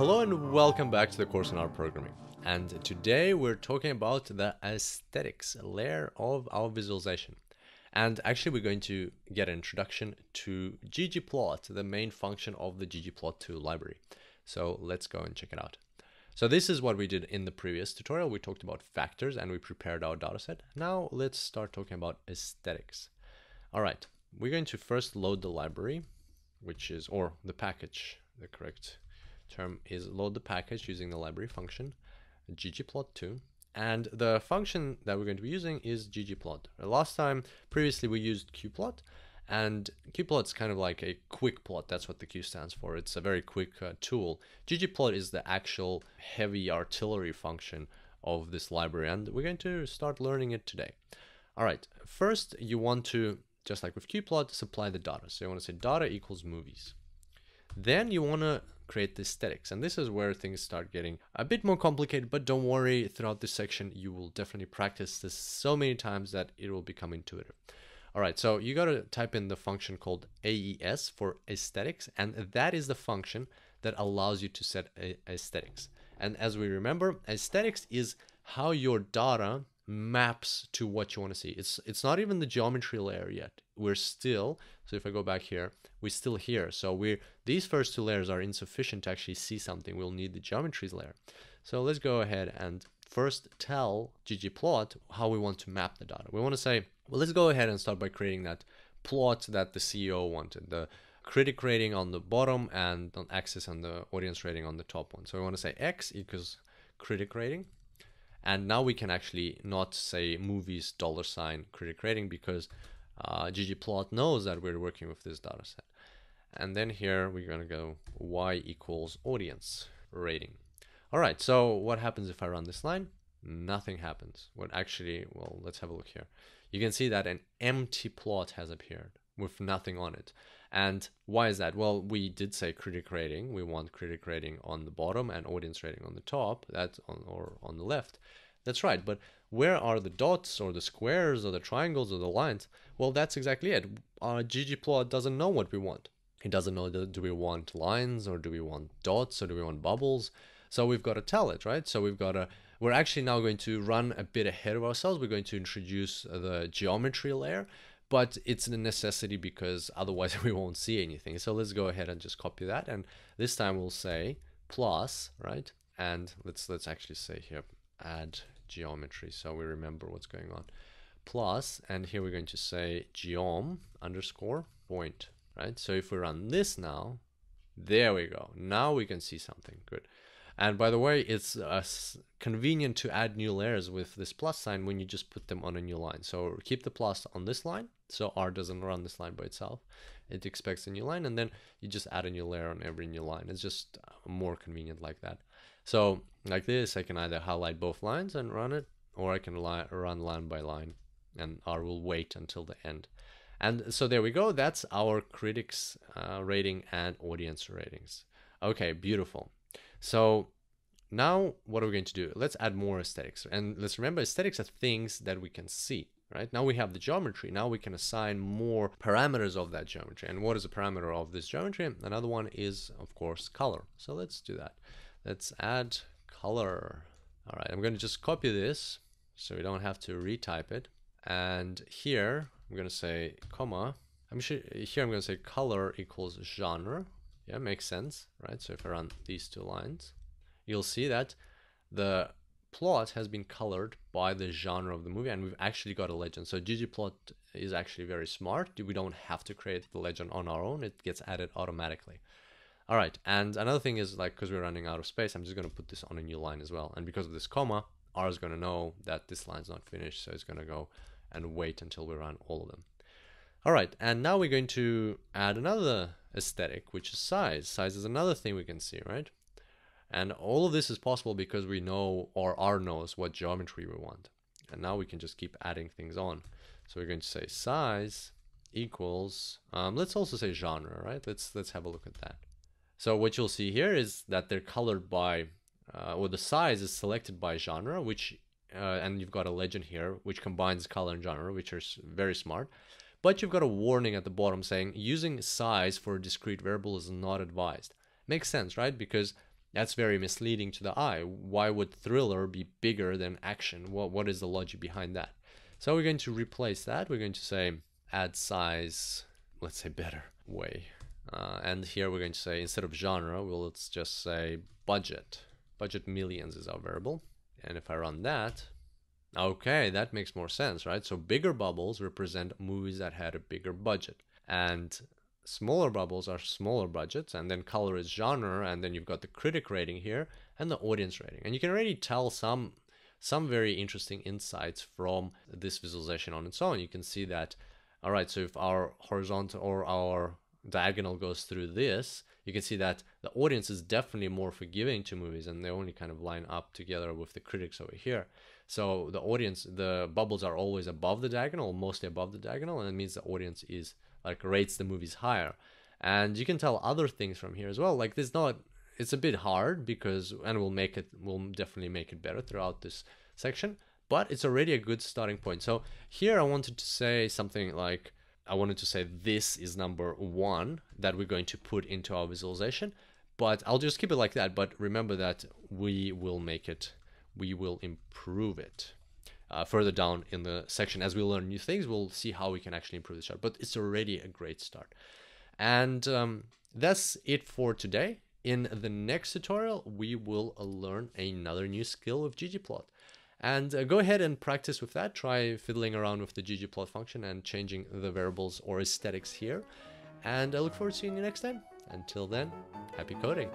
Hello and welcome back to the course in R programming, and today we're talking about the aesthetics layer of our visualization. And actually we're going to get an introduction to ggplot, the main function of the ggplot2 library. So let's go and check it out. So this is what we did in the previous tutorial. We talked about factors and we prepared our dataset. Now let's start talking about aesthetics. All right, we're going to first load the library, which is, or the package, the correct term is load the package using the library function ggplot2, and the function that we're going to be using is ggplot. Previously we used qplot, and qplot is kind of like a quick plot. That's what the q stands for. It's a very quick tool. Ggplot is the actual heavy artillery function of this library, and we're going to start learning it today. All right, first you want to, just like with qplot, supply the data. So you want to say data equals movies. Then you want to create the aesthetics, and this is where things start getting a bit more complicated, but don't worry, throughout this section you will definitely practice this so many times that it will become intuitive. All right, so you got to type in the function called AES for aesthetics, and that is the function that allows you to set aesthetics. And as we remember, aesthetics is how your data maps to what you want to see. It's not even the geometry layer yet. We're still, so if I go back here, we're still here. So these first two layers are insufficient to actually see something. We'll need the geometries layer. So let's go ahead and first tell ggplot how we want to map the data. We want to say, well, let's go ahead and start by creating that plot that the CEO wanted, the critic rating on the bottom and on axis and the audience rating on the top one. So we want to say x equals critic rating. And now we can actually not say movies $ critic rating, because ggplot knows that we're working with this data set. And then here we're going to go y equals audience rating. All right, so what happens if I run this line? Nothing happens. Well, let's have a look here. You can see that an empty plot has appeared with nothing on it. And why is that? Well, we did say critic rating. We want critic rating on the bottom and audience rating on the top, or on the left. That's right. But where are the dots or the squares or the triangles or the lines? Well, that's exactly it. Our ggplot doesn't know what we want. It doesn't know, do we want lines, or do we want dots, or do we want bubbles? So we've got to tell it, right? So we're actually now going to run a bit ahead of ourselves. We're going to introduce the geometry layer, but it's a necessity because otherwise we won't see anything. So let's go ahead and just copy that. And this time we'll say plus, right? And let's actually say here, add geometry, so we remember what's going on. Plus, and here we're going to say geom_point, right? So if we run this now, there we go. Now we can see something good. And by the way, it's convenient to add new layers with this plus sign when you just put them on a new line. So keep the plus on this line, so R doesn't run this line by itself. It expects a new line, and then you just add a new layer on every new line. It's just more convenient like that. So like this, I can either highlight both lines and run it, or I can run line by line, and R will wait until the end. And so there we go. That's our critics rating and audience ratings. Okay, beautiful. So now what are we going to do? Let's add more aesthetics. And let's remember, aesthetics are things that we can see, right? Now we have the geometry. Now we can assign more parameters of that geometry. And what is a parameter of this geometry? Another one is, of course, color. So let's do that. Let's add color. All right, I'm going to just copy this so we don't have to retype it. And here I'm going to say comma. Here I'm going to say color equals genre. Yeah, makes sense, right? So if I run these two lines, you'll see that the plot has been colored by the genre of the movie, and we've actually got a legend. So ggplot is actually very smart. We don't have to create the legend on our own. It gets added automatically. All right, and another thing is, like, because we're running out of space, I'm just going to put this on a new line as well. And because of this comma, R is going to know that this line's not finished, so it's going to go and wait until we run all of them. All right, and now we're going to add another aesthetic, which is size. Size is another thing we can see, right? And all of this is possible because we know, or R knows, what geometry we want. And now we can just keep adding things on. So we're going to say size equals, let's also say genre, right? Let's have a look at that. So what you'll see here is that they're colored by, or the size is selected by genre, which, and you've got a legend here, which combines color and genre, which are very smart. But you've got a warning at the bottom saying using size for a discrete variable is not advised. Makes sense, right? Because That's very misleading to the eye. Why would thriller be bigger than action? What is the logic behind that? So we're going to replace that. We're going to say add size, let's say better way. And here we're going to say, instead of genre, well, let's just say budget. Budget millions is our variable. And if I run that, okay, that makes more sense, right? So bigger bubbles represent movies that had a bigger budget. And smaller bubbles are smaller budgets, and then color is genre, and then you've got the critic rating here and the audience rating. And you can already tell some very interesting insights from this visualization on its own. You can see that, all right, so if our horizontal or our diagonal goes through this, you can see that the audience is definitely more forgiving to movies, and they only kind of line up together with the critics over here. So the audience, the bubbles are always above the diagonal, mostly above the diagonal, and it means the audience is like rates the movies higher. And you can tell other things from here as well. Like there's not, it's a bit hard because, and we'll definitely make it better throughout this section, but it's already a good starting point. So here I wanted to say something like, I wanted to say this is number one that we're going to put into our visualization, but I'll just keep it like that. But remember that we will make it, we will improve it further down in the section. As we learn new things, we'll see how we can actually improve the chart, but it's already a great start. And that's it for today. In the next tutorial, we will learn another new skill with ggplot. And go ahead and practice with that. Try fiddling around with the ggplot function and changing the variables or aesthetics here. And I look forward to seeing you next time. Until then, happy coding.